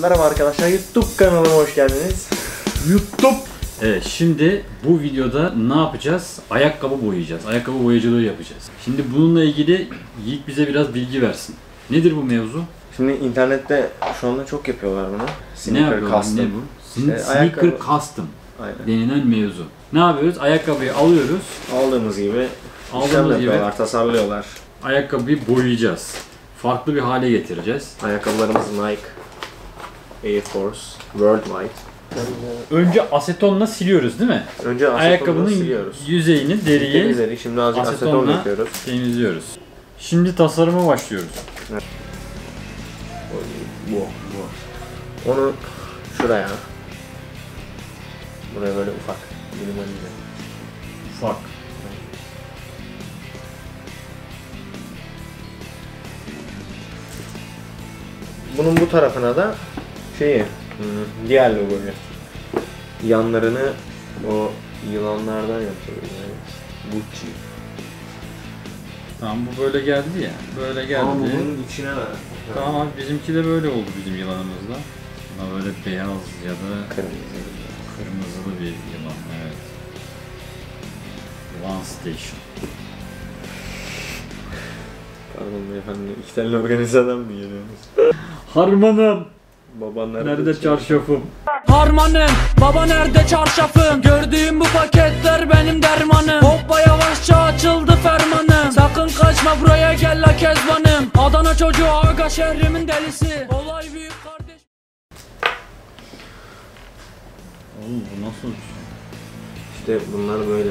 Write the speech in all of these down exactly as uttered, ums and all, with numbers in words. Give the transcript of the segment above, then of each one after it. Merhaba arkadaşlar, YouTube kanalıma hoş geldiniz. YouTube. Evet, şimdi bu videoda ne yapacağız? Ayakkabı boyayacağız. Ayakkabı boyacılığı yapacağız. Şimdi bununla ilgili Yiğit bize biraz bilgi versin. Nedir bu mevzu? Şimdi internette şu anda çok yapıyorlar bunu. Sneaker, ne yapıyorlar? Custom. Ne bu? İşte Sneaker ayakkabı... Custom. Aynen. Denilen mevzu. Ne yapıyoruz? Ayakkabıyı alıyoruz. Aldığımız gibi. Aldığımız gibi. Tasarlıyorlar. Ayakkabıyı boyayacağız. Farklı bir hale getireceğiz. Ayakkabılarımız Nike, Air Force, Worldwide. Önce asetonla siliyoruz değil mi? Önce asetonla ayakkabının siliyoruz. Yüzeyini, deriyi temizledik. Şimdi azıcık asetonla, asetonla temizliyoruz. Şimdi tasarıma başlıyoruz. Evet. Bu, bu. Onu şuraya. Buraya böyle ufak. Minimalize. Ufak. Bunun bu tarafına da şeyi, diğer logoyu, yanlarını o yılanlardan yapıyoruz. Gucci. Tamam, bu böyle geldi ya, böyle geldi. Ama bunun içine de. Tamam, bizimki de böyle oldu bizim yılanımızda. Ama böyle beyaz ya da kırmızı, kırmızılı bir yılan, evet. One Station. Pardon beyefendi, iki tane organizadan mı geliyorsunuz? Harmanım! Baba nerede, nerede çarşafım? Harmanım! Baba nerede çarşafım? Gördüğüm bu paketler benim dermanım. Hoppa yavaşça açıldı fermanım. Sakın kaçma buraya gel la Kezbanım. Adana çocuğu aga şehrimin delisi. Olay büyük kardeş... Oğlum bu nasıl bir şey? İşte bunlar böyle.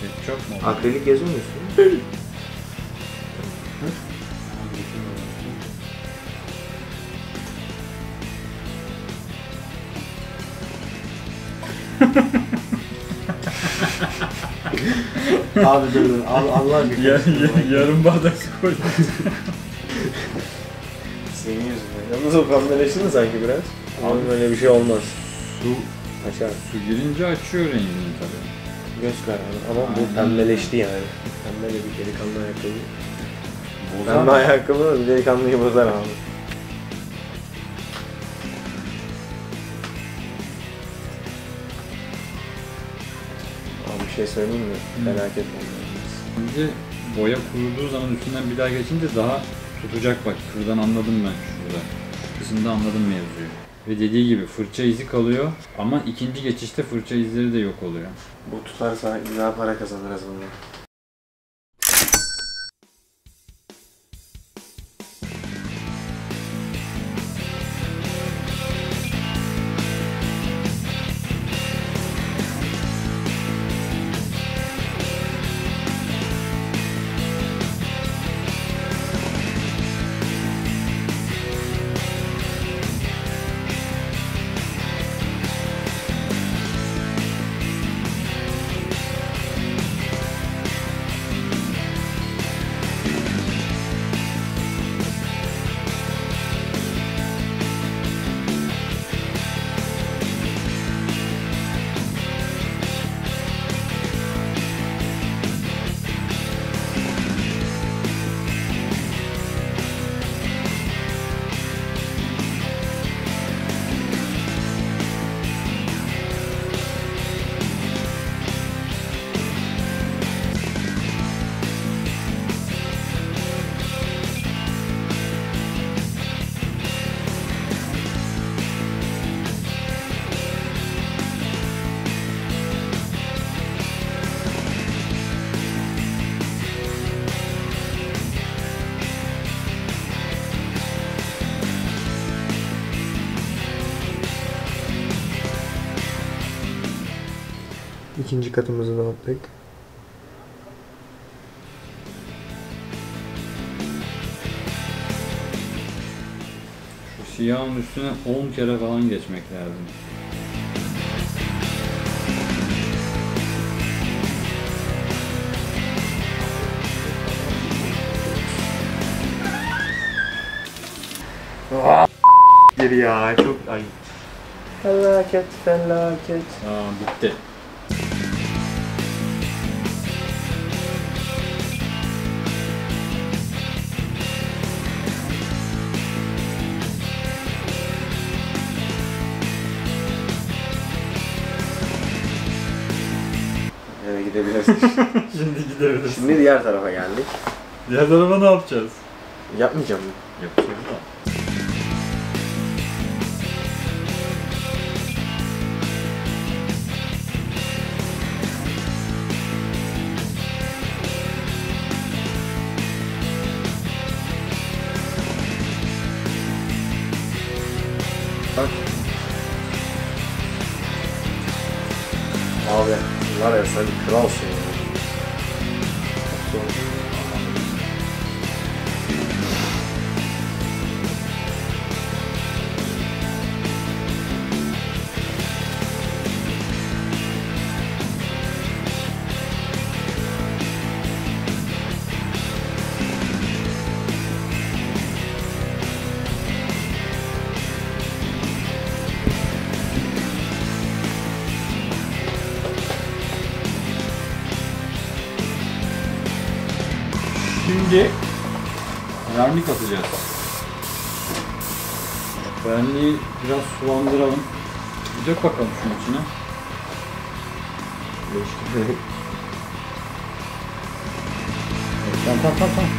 Ketçap mı? Akrilik geziyor musun? Abi dur dur, Allah aşkına. Yar, yarım bardak koy. Senin yüzünden. Yalnız o pembeleşti sanki biraz. Abi böyle bir şey olmaz. Su açar. Su girince açıyor rengini tabii. Göz kararı ama aynen. Bu pembeleşti yani. Pembele bir delikanlı ayakkabı. Bozar pembe ayakkabı bir delikanlıyı bozar abi. Bir şey söyleyeyim mi? Felaket olmalıyız. Şimdi boya kuruduğu zaman üstünden bir daha geçince daha tutacak bak. Şuradan anladım ben şurada. Şu kısımda anladım mevzuyu. Ve dediği gibi fırça izi kalıyor ama ikinci geçişte fırça izleri de yok oluyor. Bu tutarsa güzel para kazanırız bundan. İkinci katımızı da attık. Şu siyahın üstüne on kere falan geçmek lazım. Geri ya, çok ay. Felaket, felaket. Aa, bitti. gidebilirsin. Şimdi gidebilirsin. Şimdi diğer tarafa geldik. Diğer tarafa ne yapacağız? Yapmayacağım mı? Yapacağım mı? Bak. Abi var ya sen kralsın ya. Şimdi vernik atacağız. Verniği biraz sulandıralım. Dök bakalım şunun içine. Geçti. Tamam tamam tamam.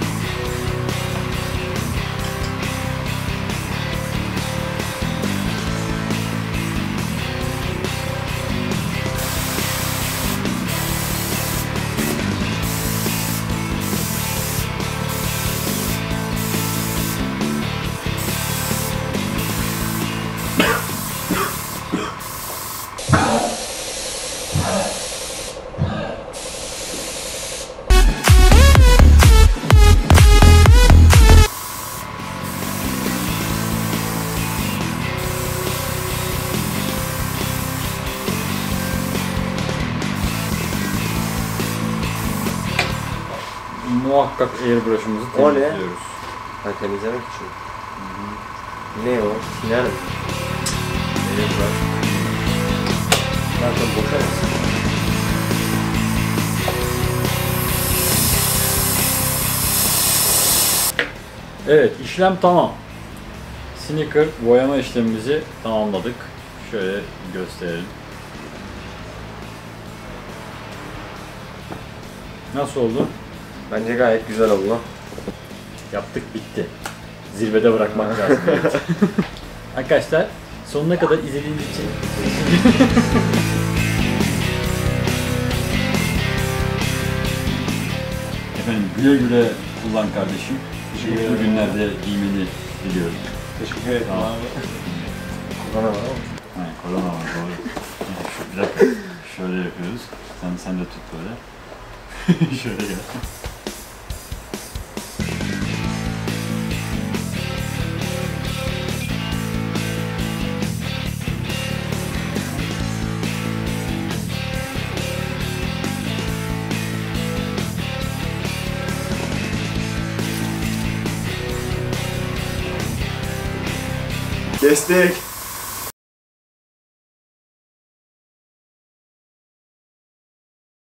Muhakkak airbrush'ımızı temizliyoruz. Ha, temizlemek için. Hı-hı. Ne o? Siner mi? Airbrush. Zaten boşa mısın? Evet, işlem tamam. Sneaker boyama işlemimizi tamamladık. Şöyle gösterelim. Nasıl oldu? Bence gayet güzel oldu. Yaptık, bitti. Zirvede bırakmak lazım. Evet. Arkadaşlar sonuna kadar izlediğiniz için efendim güle güle kullan kardeşim. Mutlu günlerde giymeni diliyorum. Teşekkür ederim abi. Korona var mı? Hayır, korona var, doğru. Yani şu, bir dakika şöyle yapıyoruz. Sen, sen de tut böyle. Şöyle gel. Destek.